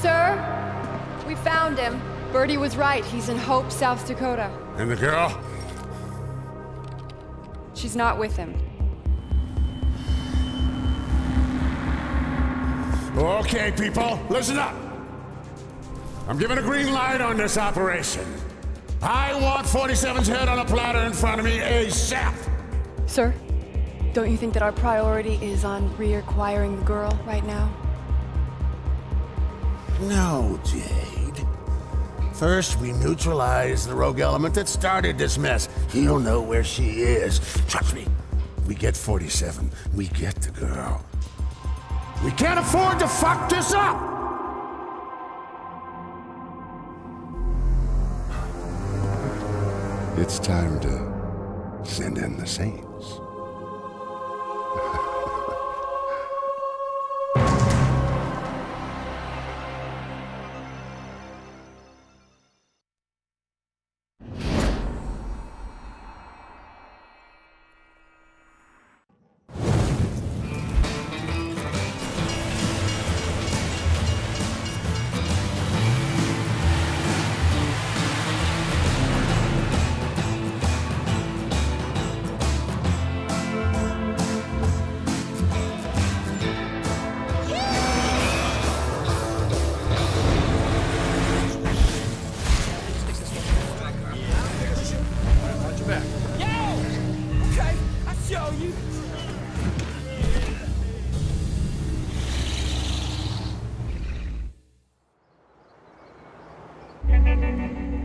Sir, we found him. Birdie was right. He's in Hope, South Dakota. And the girl? She's not with him. Okay, people, listen up. I'm giving a green light on this operation. I want 47's head on a platter in front of me ASAP. Sir, don't you think that our priority is on reacquiring the girl right now? No, Jade. First, we neutralize the rogue element that started this mess. He'll know where she is. Trust me. We get 47. We get the girl. We can't afford to fuck this up! It's time to send in the saints.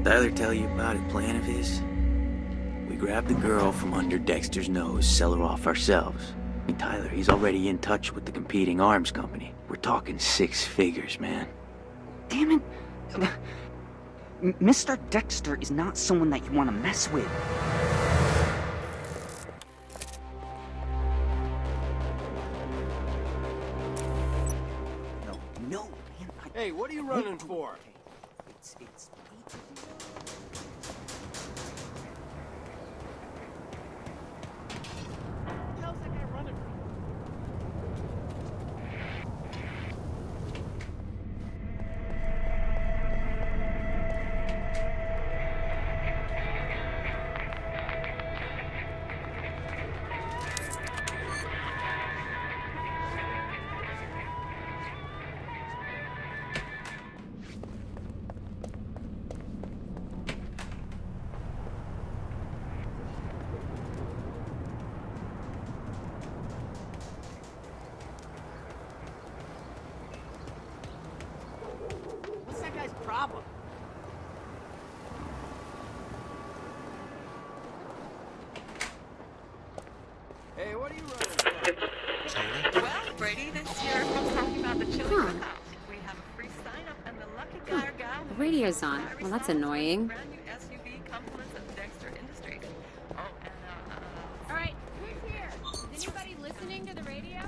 Tyler tell you about a plan of his? We grabbed the girl from under Dexter's nose, sell her off ourselves. And Tyler, he's already in touch with the competing arms company. We're talking 6 figures, man. Damn it. Mr. Dexter is not someone that you want to mess with. No, man. Hey, what are you running for? Okay. It's... Hey, what are you running for? Well, Brady, this year I'm talking about the children's house. We have a free sign-up and the lucky guy or gal... The radio's on. Well, that's annoying. ...brand new SUV compliments of Dexter Industries. Oh, and, All right, who's here? Is anybody listening to the radio?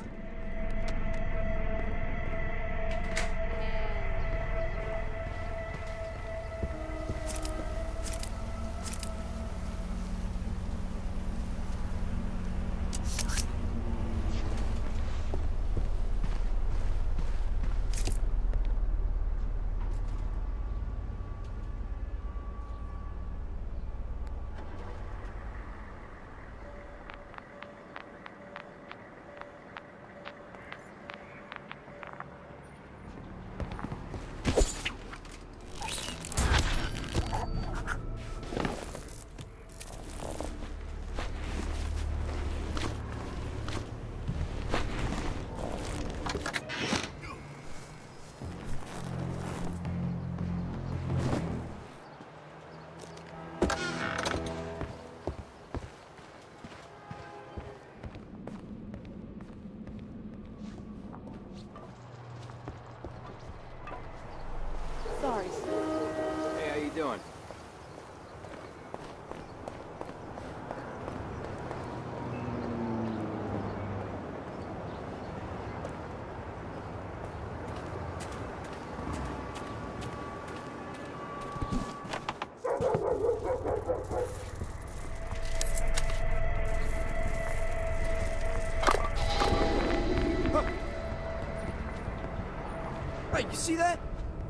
You see that?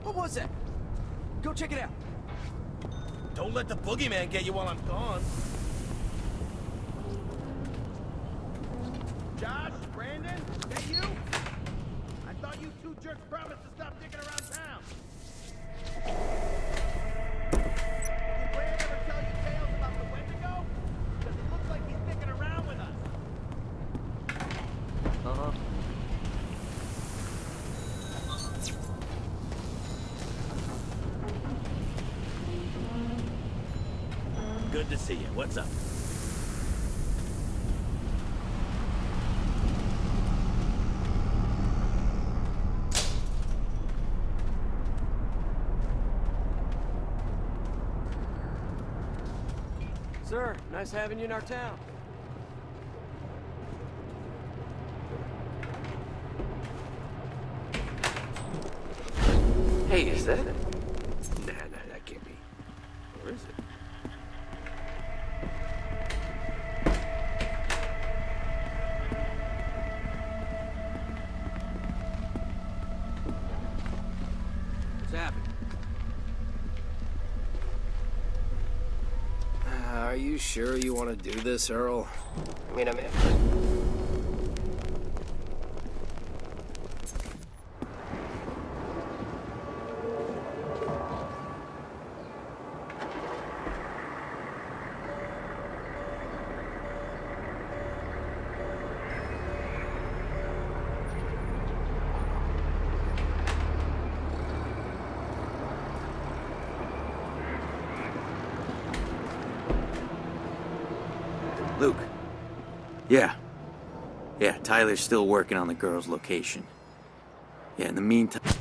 What was that? Go check it out. Don't let the boogeyman get you while I'm gone. Josh, Brandon, is that you? I thought you two jerks promised to stop dicking around town. Did Brandon ever tell you tales about the Wendigo? Because it looks like he's dicking around with us. Uh-huh. Good to see you. What's up? Sir, nice having you in our town. Hey, is that it? Nah, that can't be. Where is it? Are you sure you want to do this, Earl? I mean, I'm in. Luke. Yeah, Tyler's still working on the girl's location. Yeah, in the meantime... Huh?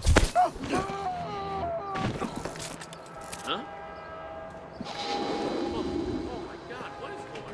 Oh my God, what is going on?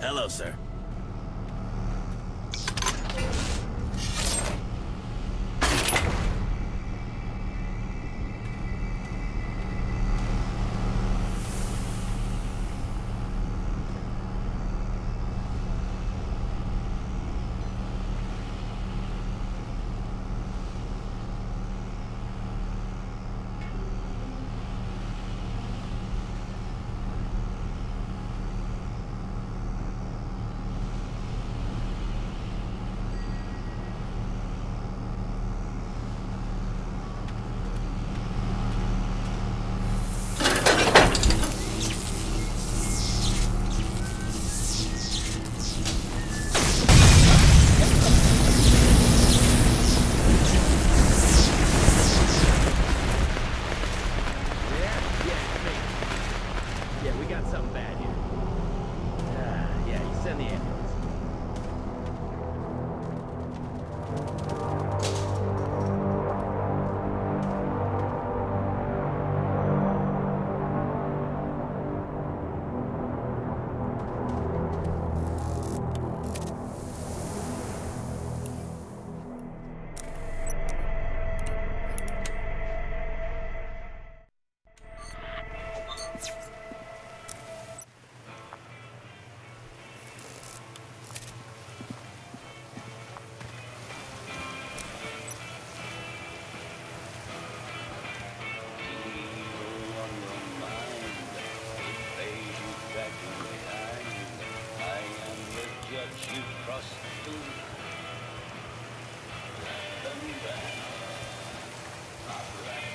Hello, sir.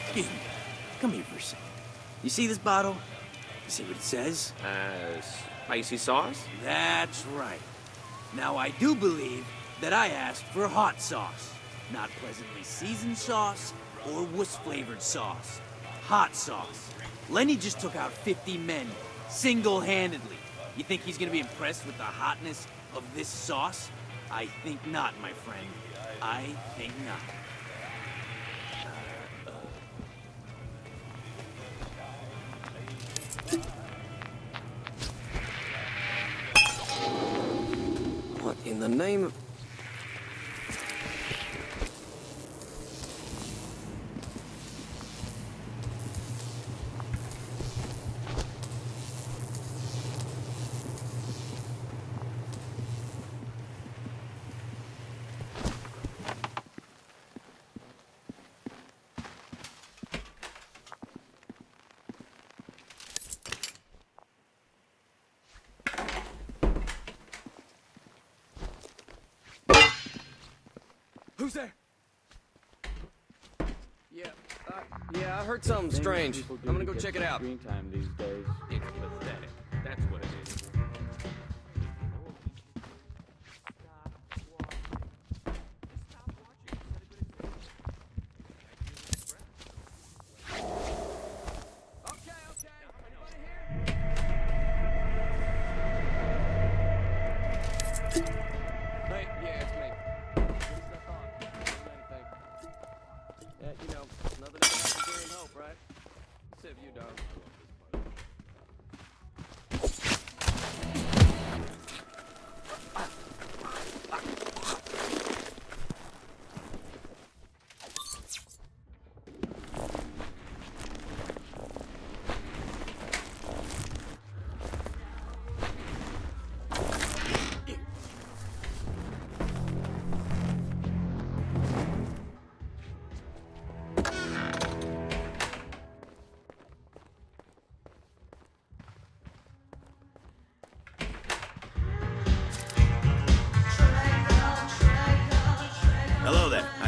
Excuse me. Come here for a second. You see this bottle? You see what it says? Spicy sauce? That's right. Now, I do believe that I asked for hot sauce. Not pleasantly seasoned sauce or wuss-flavored sauce. Hot sauce. Lenny just took out 50 men, single-handedly. You think he's gonna be impressed with the hotness of this sauce? I think not, my friend. I think not. What in the name of... Who's there? Yeah, I heard something strange. I'm gonna go check it out. Screen time these days. It's pathetic. That's what it is.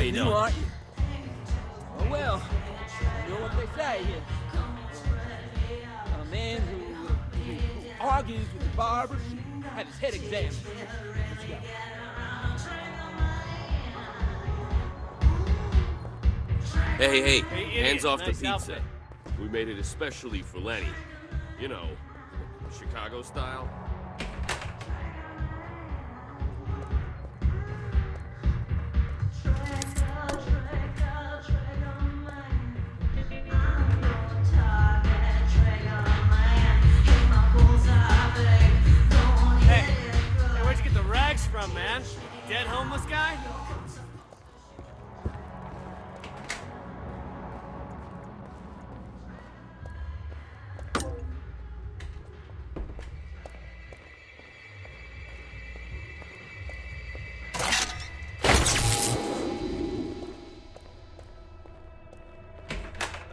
You are you? Oh, well, you know what they say here. A man who argues with the barber had his head examined. Let's go. Hey, hands off the pizza. We made it especially for Lenny. You know, Chicago style. Man, dead homeless guy?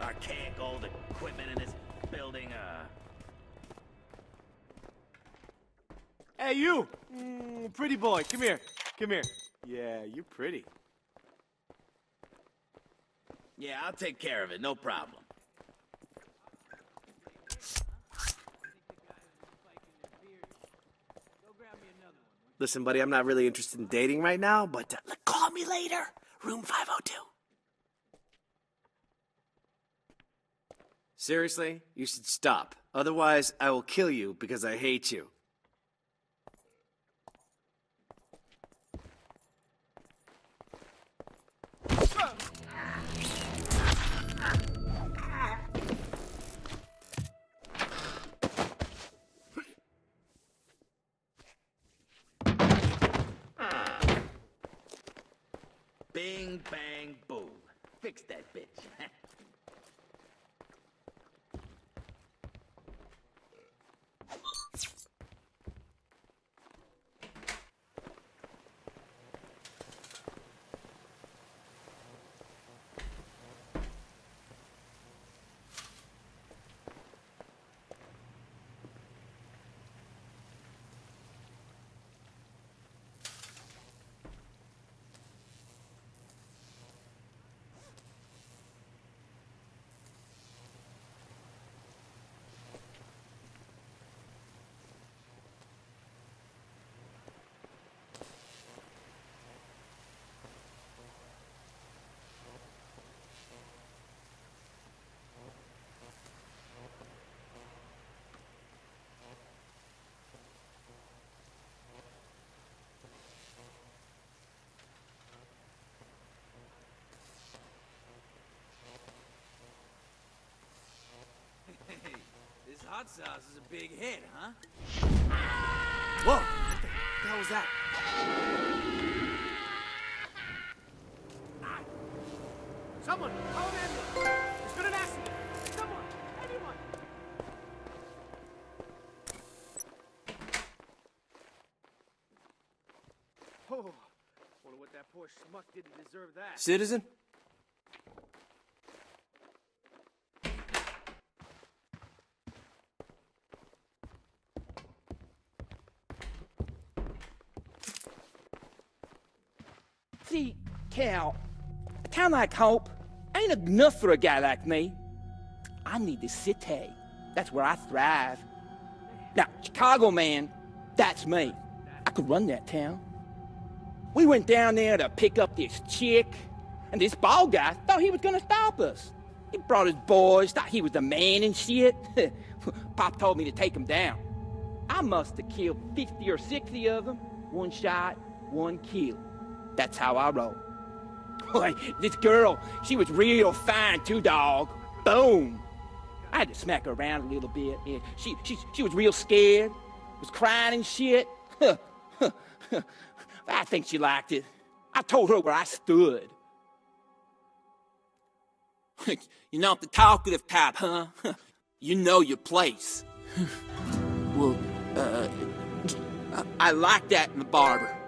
Archaic old equipment in this building, Hey, you! Pretty boy, come here. Yeah, you're pretty. Yeah, I'll take care of it, no problem. Listen, buddy, I'm not really interested in dating right now, but call me later. Room 502. Seriously, you should stop. Otherwise, I will kill you because I hate you. Bing, bang, boom. Fix that bitch. hot sauce is a big hit, huh? Whoa! What the hell was that? Someone! Call an ambulance! There's been an accident! Someone! Anyone! Oh! Wonder what that poor schmuck did to deserve that. Citizen? See, Cal, a town like Hope ain't enough for a guy like me. I need the city. That's where I thrive. Now, Chicago, man, that's me. I could run that town. We went down there to pick up this chick, and this bald guy thought he was gonna stop us. He brought his boys, thought he was the man and shit. Pop told me to take him down. I must have killed 50 or 60 of them. One shot, one kill. That's how I roll. Boy, this girl, she was real fine too, dog. Boom! I had to smack her around a little bit, and she was real scared, was crying and shit. I think she liked it. I told her where I stood. You're not the talkative type, huh? You know your place. Well, I like that in the barber.